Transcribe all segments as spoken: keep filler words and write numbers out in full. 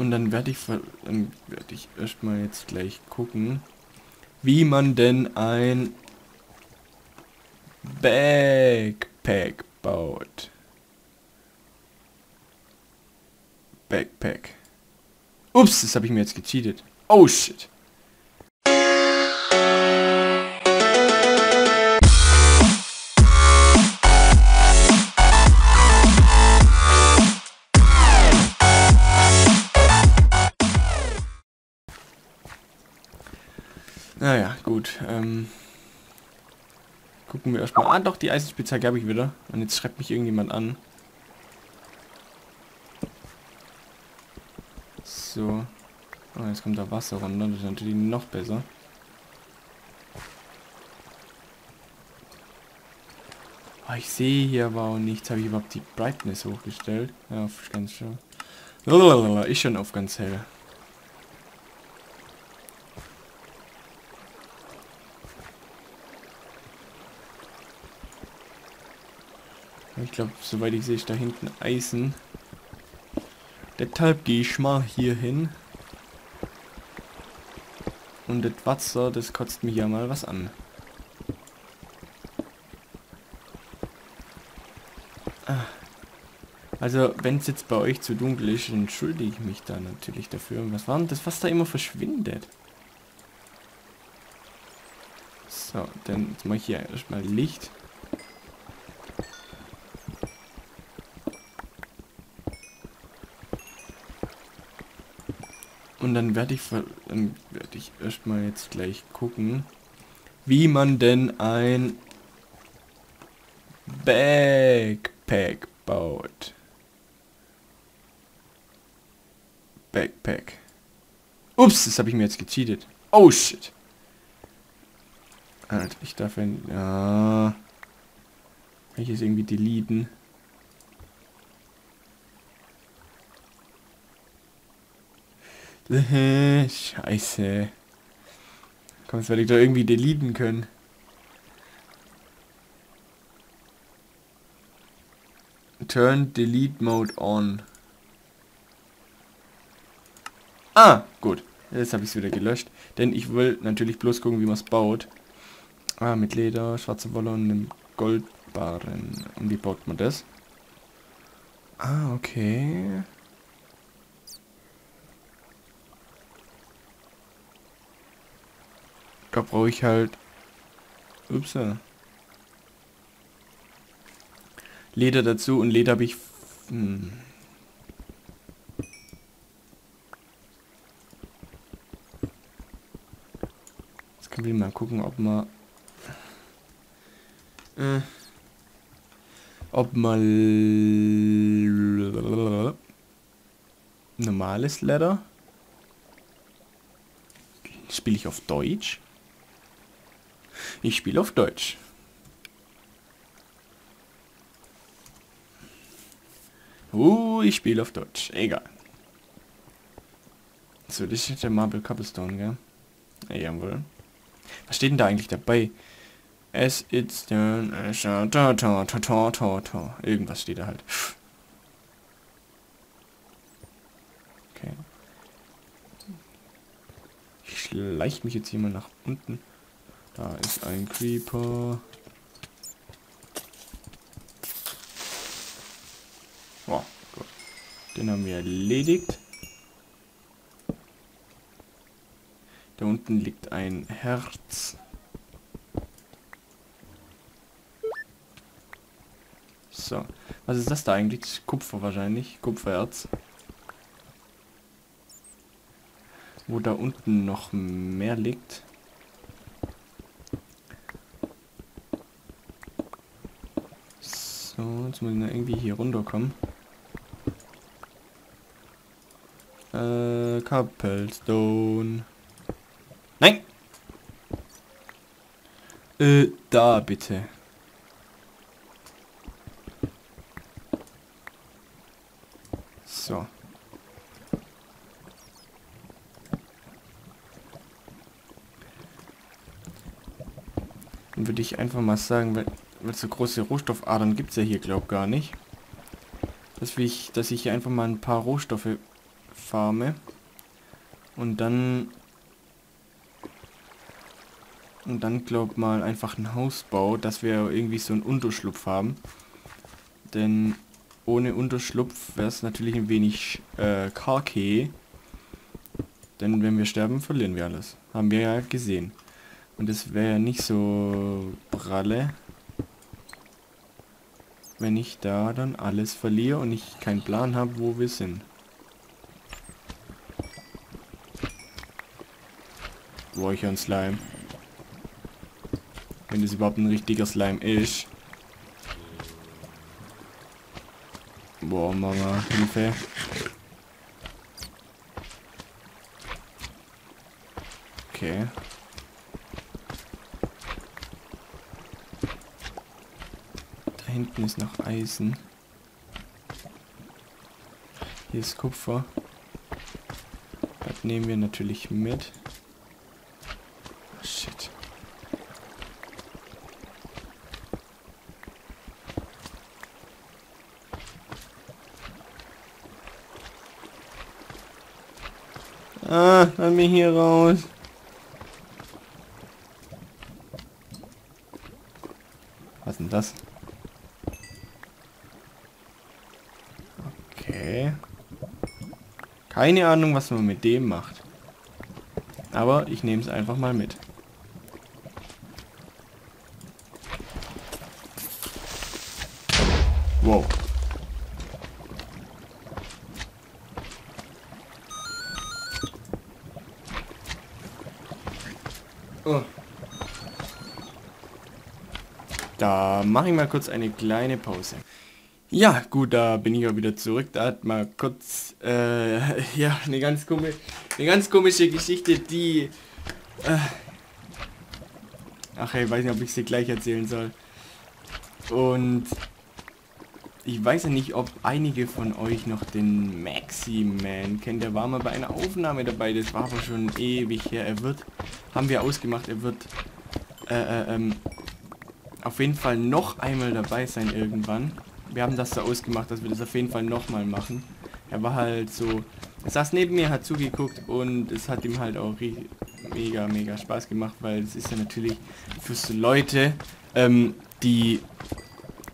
Und dann werde ich, dann werd ich erstmal jetzt gleich gucken, wie man denn ein Backpack baut. Backpack. Ups, das habe ich mir jetzt gecheatet. Oh shit. Naja, gut. Ähm, gucken wir erstmal. Ah doch, die Eisenspitzhacke habe ich wieder. Und jetzt schreibt mich irgendjemand an. So. Ah, jetzt kommt da Wasser runter. Das ist natürlich noch besser. Oh, ich sehe hier aber auch nichts. Habe ich überhaupt die Brightness hochgestellt? Ja, auf ganz schön. Lalalala, ich schon auf ganz hell. Ich glaube, soweit ich sehe, ist da hinten Eisen. Deshalb gehe ich mal hier hin. Und das Wasser, das kotzt mich ja mal was an. Ah. Also, wenn es jetzt bei euch zu dunkel ist, entschuldige ich mich da natürlich dafür. Was war denn das, was da immer verschwindet? So, dann mache ich hier erstmal Licht. Und dann werde ich, dann werde ich erstmal jetzt gleich gucken, wie man denn ein Backpack baut. Backpack. Ups, das habe ich mir jetzt gecheatet. Oh shit. Alter, ich darf ja... Ah, kann ich jetzt irgendwie deleten? Scheiße. Komm, jetzt werde ich da irgendwie deleten können. Turn Delete Mode on. Ah, gut. Jetzt habe ich es wieder gelöscht. Denn ich will natürlich bloß gucken, wie man es baut. Ah, mit Leder, schwarzer Wolle und einem Goldbarren. Und wie baut man das? Ah, okay. Da brauche ich halt... Ups. Leder dazu und Leder habe ich... Hm. Jetzt können wir mal gucken, ob man... Äh, ob man... Normales Leder. Spiele ich auf Deutsch? Ich spiele auf Deutsch. Uh, ich spiele auf Deutsch. Egal. So, das ist der Marble Cobblestone, gell? Jawohl. Was steht denn da eigentlich dabei? As it's done, irgendwas steht da halt. Okay. Ich schleicht mich jetzt hier mal nach unten. Da ist ein Creeper. Oh, gut. Den haben wir erledigt. Da unten liegt ein Herz. So. Was ist das da eigentlich? Das ist Kupfer wahrscheinlich. Kupfererz. Wo da unten noch mehr liegt. Jetzt muss ich irgendwie hier runterkommen. Äh, Cobblestone. Nein! Äh, da bitte. So. Dann würde ich einfach mal sagen, weil... Weil so große Rohstoffadern gibt es ja hier, glaub gar nicht. Dass ich, dass ich hier einfach mal ein paar Rohstoffe farme. Und dann... Und dann glaub mal einfach ein Haus baut, dass wir irgendwie so einen Unterschlupf haben. Denn ohne Unterschlupf wäre es natürlich ein wenig äh, karg. Denn wenn wir sterben, verlieren wir alles. Haben wir ja gesehen. Und es wäre ja nicht so pralle, wenn ich da dann alles verliere und ich keinen Plan habe, wo wir sind. Boah, ich hab einen Slime. Wenn das überhaupt ein richtiger Slime ist. Boah, Mama, Hilfe. Okay. Da hinten ist noch Eisen. Hier ist Kupfer. Das nehmen wir natürlich mit. Oh, shit. Ah, lass mich hier raus. Was denn das? Okay. Keine Ahnung, was man mit dem macht. Aber ich nehme es einfach mal mit. Wow. Oh. Da mache ich mal kurz eine kleine Pause. Ja, gut, da bin ich auch wieder zurück. Da hat mal kurz, äh, ja, eine ganz komische, eine ganz komische Geschichte, die, äh, ach, ich weiß nicht, ob ich sie gleich erzählen soll. Und ich weiß ja nicht, ob einige von euch noch den Maxi-Man kennen. Der war mal bei einer Aufnahme dabei, das war aber schon ewig her. Er wird, haben wir ausgemacht, er wird äh, äh, ähm, auf jeden Fall noch einmal dabei sein irgendwann. Wir haben das da ausgemacht, dass wir das auf jeden Fall nochmal machen. Er war halt so, er saß neben mir, hat zugeguckt und es hat ihm halt auch mega, mega Spaß gemacht, weil es ist ja natürlich für so Leute, ähm, die...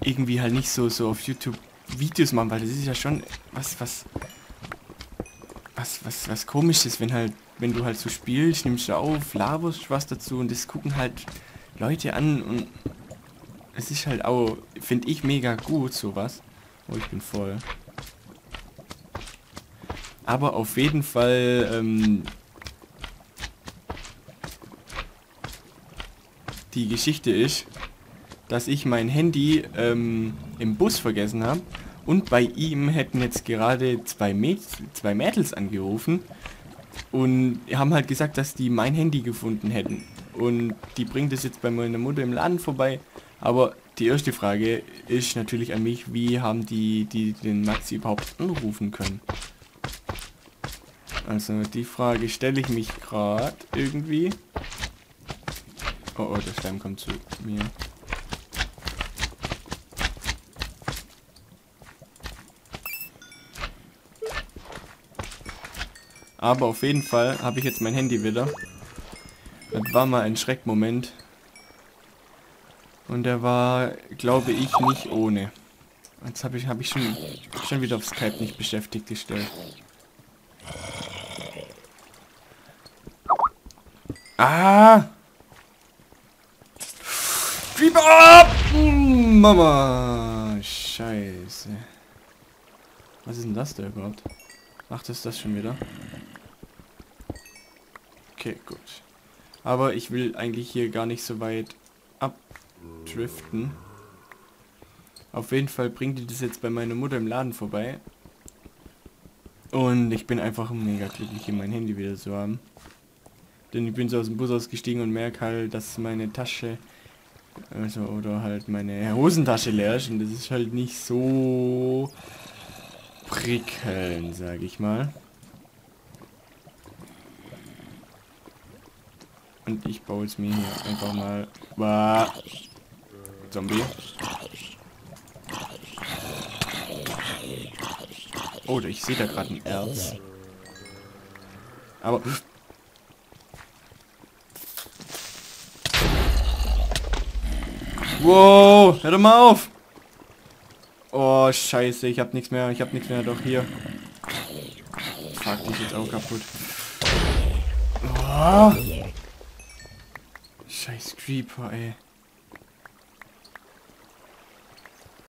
irgendwie halt nicht so so auf YouTube Videos machen, weil das ist ja schon was was was was was komisches, wenn halt wenn du halt so spielst, nimmst du auf, laberst was dazu und das gucken halt Leute an und es ist halt auch, finde ich, mega gut sowas. Oh, ich bin voll. Aber auf jeden Fall ähm, die Geschichte ist, dass ich mein Handy ähm, im Bus vergessen habe und bei ihm hätten jetzt gerade zwei, Mäd zwei Mädels angerufen und haben halt gesagt, dass die mein Handy gefunden hätten und die bringt es jetzt bei meiner Mutter im Laden vorbei, aber die erste Frage ist natürlich an mich, wie haben die, die den Maxi überhaupt anrufen können? Also die Frage stelle ich mich gerade irgendwie. Oh, oh, der Stein kommt zu mir. Aber auf jeden Fall habe ich jetzt mein Handy wieder. Das war mal ein Schreckmoment. Und der war, glaube ich, nicht ohne. Jetzt habe ich, hab ich schon, schon wieder auf Skype nicht beschäftigt gestellt. Ah! Creeper ab! Mama! Scheiße. Was ist denn das da überhaupt? Ach, das ist das schon wieder. Okay, gut. Aber ich will eigentlich hier gar nicht so weit abdriften. Auf jeden Fall bringt die das jetzt bei meiner Mutter im Laden vorbei. Und ich bin einfach mega glücklich, hier mein Handy wieder zu haben. Denn ich bin so aus dem Bus ausgestiegen und merke halt, dass meine Tasche, also oder halt meine Hosentasche leer ist. Und das ist halt nicht so... prickeln, sage ich mal. Und ich baue es mir hier einfach mal... Bah. Zombie. Oh, ich sehe da gerade ein Erz. Aber... Wow, hör doch mal auf! Oh, scheiße, ich hab nichts mehr, ich hab nichts mehr, doch hier. Fuck, die ist jetzt auch kaputt. Oh. Scheiß Creeper, ey.